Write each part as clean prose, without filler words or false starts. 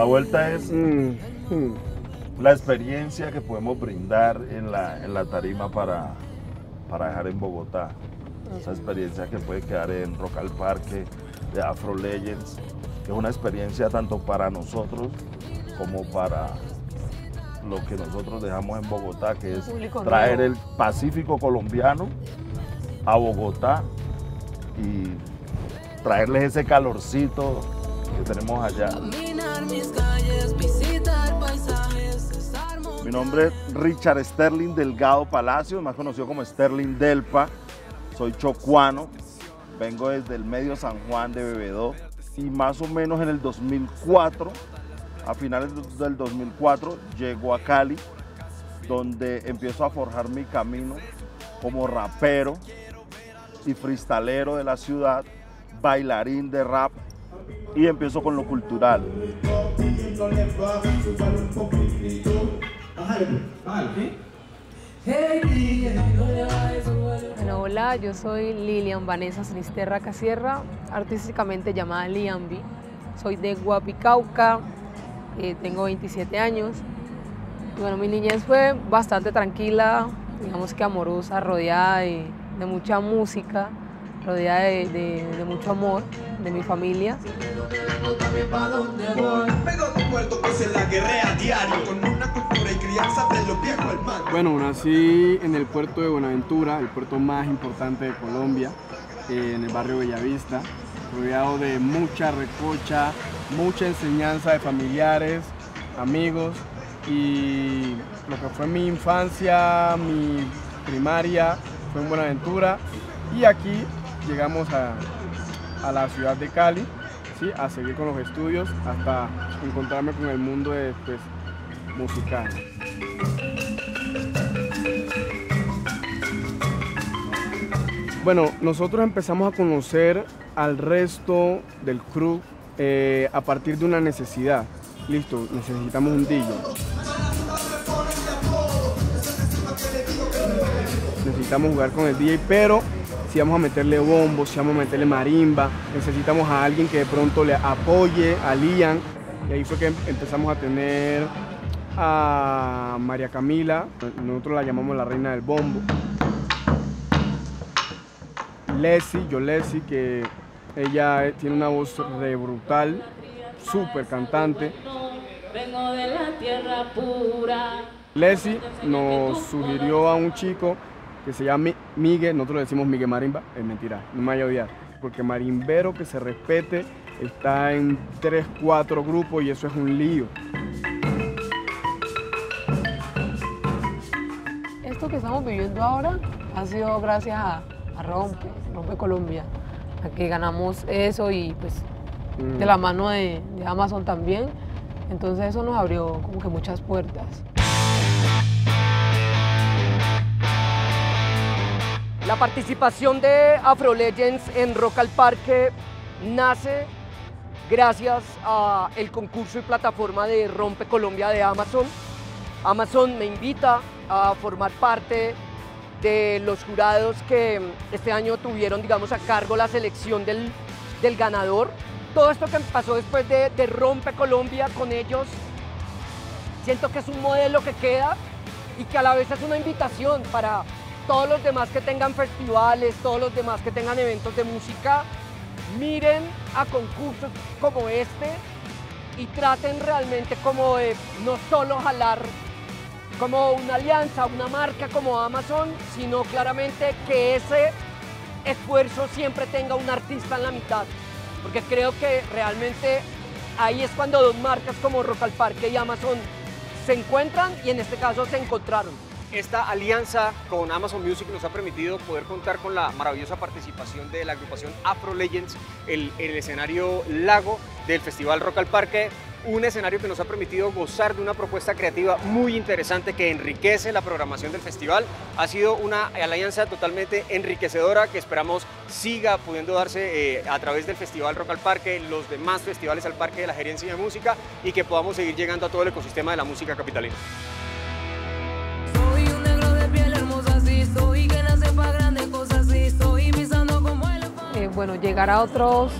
La vuelta es la experiencia que podemos brindar en la tarima para dejar en Bogotá. Esa experiencia que puede quedar en Rock al Parque, de Afrolegends, que es una experiencia tanto para nosotros como para lo que nosotros dejamos en Bogotá, que es traer el Pacífico colombiano a Bogotá y traerles ese calorcito que tenemos allá. Mi nombre es Richard Sterling Delgado Palacio, más conocido como Sterling Delpa. Soy chocuano, vengo desde el medio San Juan de Bebedó y más o menos en el 2004, a finales del 2004, llego a Cali, donde empiezo a forjar mi camino como rapero y freestalero de la ciudad, bailarín de rap, y empiezo con lo cultural. Bueno, hola, yo soy Lilian Vanessa Sinisterra Casierra, artísticamente llamada Liambi. Soy de Guapicauca, tengo 27 años. Y bueno, mi niñez fue bastante tranquila, digamos que amorosa, rodeada de mucha música, rodeada de mucho amor de mi familia. Bueno, nací en el puerto de Buenaventura, el puerto más importante de Colombia, en el barrio Bellavista, rodeado de mucha recocha, mucha enseñanza de familiares, amigos, y lo que fue mi infancia, mi primaria, fue en Buenaventura, y aquí llegamos a la ciudad de Cali, ¿sí?, a seguir con los estudios hasta encontrarme con el mundo de, pues, musical. Bueno, nosotros empezamos a conocer al resto del crew a partir de una necesidad. Listo, necesitamos un DJ. Necesitamos jugar con el DJ, pero si vamos a meterle bombo, si vamos a meterle marimba, necesitamos a alguien que de pronto le apoye a Liam. Y ahí fue que empezamos a tener a María Camila, nosotros la llamamos la reina del bombo. Lessie, que ella tiene una voz re brutal, súper cantante. Vengo de la tierra pura. Lessie nos sugirió a un chico que se llama Miguel, nosotros le decimos Miguel Marimba, es mentira, no me vaya a odiar, porque marimbero que se respete está en 3 o 4 grupos y eso es un lío. Esto que estamos viviendo ahora ha sido gracias a Rompe Colombia, a que ganamos eso y pues de la mano de Amazon también, entonces eso nos abrió como que muchas puertas. La participación de Afrolegends en Rock al Parque nace gracias al concurso y plataforma de Rompe Colombia de Amazon. Amazon me invita a formar parte de los jurados que este año tuvieron, digamos, a cargo la selección del ganador. Todo esto que pasó después de Rompe Colombia con ellos, siento que es un modelo que queda y que a la vez es una invitación para todos los demás que tengan festivales, todos los demás que tengan eventos de música, miren a concursos como este y traten realmente como de no solo jalar como una alianza, una marca como Amazon, sino claramente que ese esfuerzo siempre tenga un artista en la mitad, porque creo que realmente ahí es cuando dos marcas como Rock al Parque y Amazon se encuentran y en este caso se encontraron. Esta alianza con Amazon Music nos ha permitido poder contar con la maravillosa participación de la agrupación Afrolegends en el escenario Lago del Festival Rock al Parque, un escenario que nos ha permitido gozar de una propuesta creativa muy interesante que enriquece la programación del festival. Ha sido una alianza totalmente enriquecedora que esperamos siga pudiendo darse a través del Festival Rock al Parque, los demás festivales al Parque de la Gerencia de Música y que podamos seguir llegando a todo el ecosistema de la música capitalina. Bueno, llegar a otros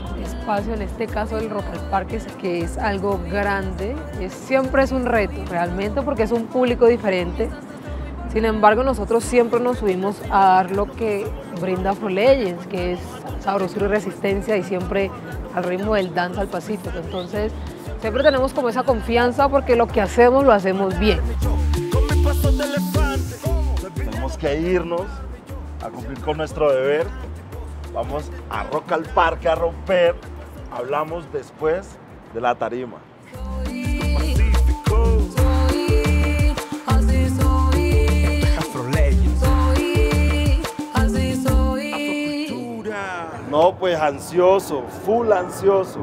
espacio, en este caso el Rock al Parque, que es algo grande, siempre es un reto realmente porque es un público diferente. Sin embargo, nosotros siempre nos subimos a dar lo que brinda Afrolegends, que es sabrosura y resistencia, y siempre al ritmo del danza al Pacífico. Entonces, siempre tenemos como esa confianza porque lo que hacemos, lo hacemos bien. Tenemos que irnos a cumplir con nuestro deber. Vamos a Rock al Parque a romper. Hablamos después de la tarima. No, pues ansioso, full ansioso,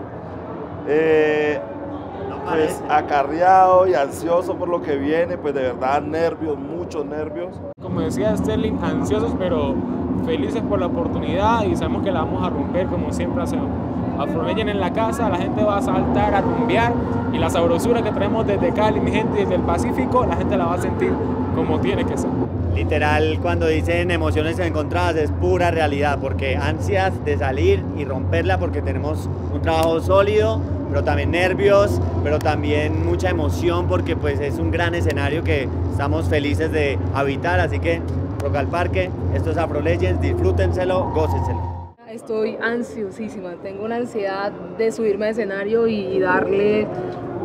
pues acarreado y ansioso por lo que viene, pues de verdad nervios, muchos nervios. Como decía Sterling, ansiosos pero felices por la oportunidad y sabemos que la vamos a romper como siempre hacemos. Afrolegends en la casa, la gente va a saltar, a rumbear y la sabrosura que traemos desde Cali, mi gente, desde el Pacífico, la gente la va a sentir como tiene que ser. Literal, cuando dicen emociones encontradas es pura realidad, porque ansias de salir y romperla porque tenemos un trabajo sólido, pero también nervios, pero también mucha emoción porque pues es un gran escenario que estamos felices de habitar, así que Rock al Parque, esto es Afrolegends, disfrútenselo, gócenselo. Estoy ansiosísima, tengo una ansiedad de subirme al escenario y darle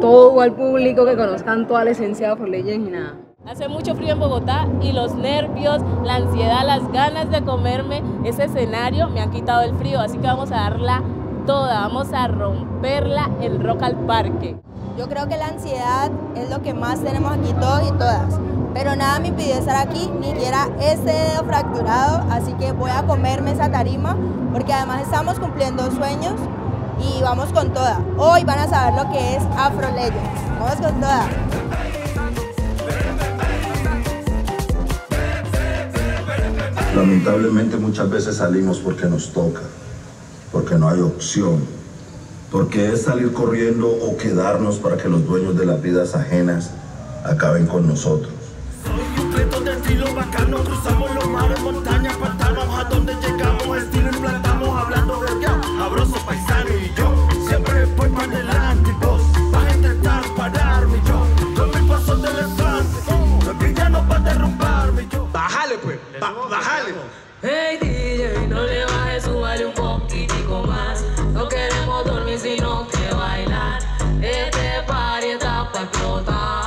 todo al público, que conozcan toda la esencia de Afrolegends y nada. Hace mucho frío en Bogotá y los nervios, la ansiedad, las ganas de comerme ese escenario me han quitado el frío, así que vamos a darla toda, vamos a romperla el Rock al Parque. Yo creo que la ansiedad es lo que más tenemos aquí todos y todas, pero nada me impidió estar aquí, ni siquiera ese dedo fracturado, así que voy a comerme esa tarima, porque además estamos cumpliendo sueños y vamos con toda. Hoy van a saber lo que es Afrolegends, vamos con toda. Lamentablemente muchas veces salimos porque nos toca, porque no hay opción, porque es salir corriendo o quedarnos para que los dueños de las vidas ajenas acaben con nosotros. Soy un reto de estilo bacano, cruzamos los mares, montañas, pantanos, a donde llegamos, estilo implantamos, hablando de Dios, sabroso paisano y yo, siempre voy para adelante y vos, vas a intentar pararme yo, 2000 pasos de elefante, los villanos para derrumbarme yo. Bájale pues, bájale. Hey DJ, no le bajes, súbale un poquitico más, no queremos dormir sino que bailar, este party está para explotar.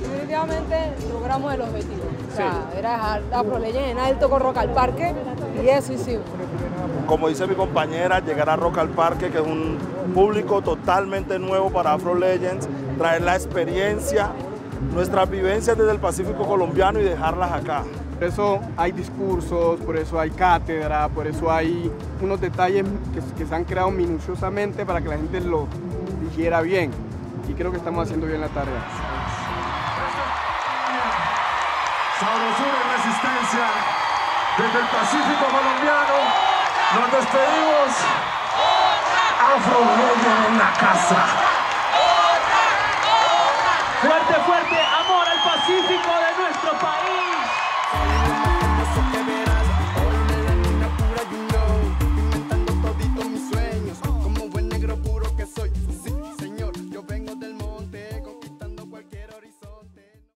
Definitivamente logramos el objetivo, o sea, era dejar Afrolegends en alto con Rock al Parque y eso hicimos. Como dice mi compañera, llegar a Rock al Parque, que es un público totalmente nuevo para Afrolegends, traer la experiencia, nuestras vivencias desde el Pacífico colombiano y dejarlas acá. Por eso hay discursos, por eso hay cátedra, por eso hay unos detalles que se han creado minuciosamente para que la gente lo digiera bien. Y creo que estamos haciendo bien la tarea. Sabrosura y resistencia desde el Pacífico colombiano. Nos despedimos. Afrolegends en la casa. Fuerte, fuerte, amor al Pacífico de nuevo.